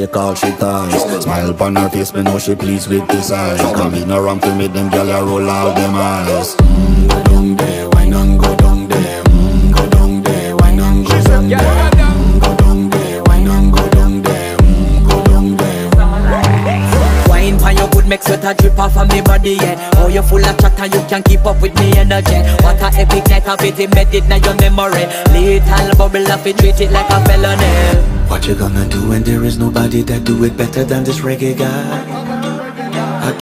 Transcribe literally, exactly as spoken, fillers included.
Take all she ties. Smile upon her face, me know she pleased with this eyes. Come in around to meet them, girl, I roll all them eyes. Mmm, go down there, wine and go down there. Mmm, go down there, wine and go down there. Mmm, go down there, wine and go down there. Mmm, go down there. Wine pan your good, make sweat a drip off of me body, yeah. Oh, you're full of chatter, you can't keep up with me energy. What a epic night, I've it embedded now your memory. Little bubble up, it treat it like a felony. What you gonna do when there is nobody that do it better than this reggae guy?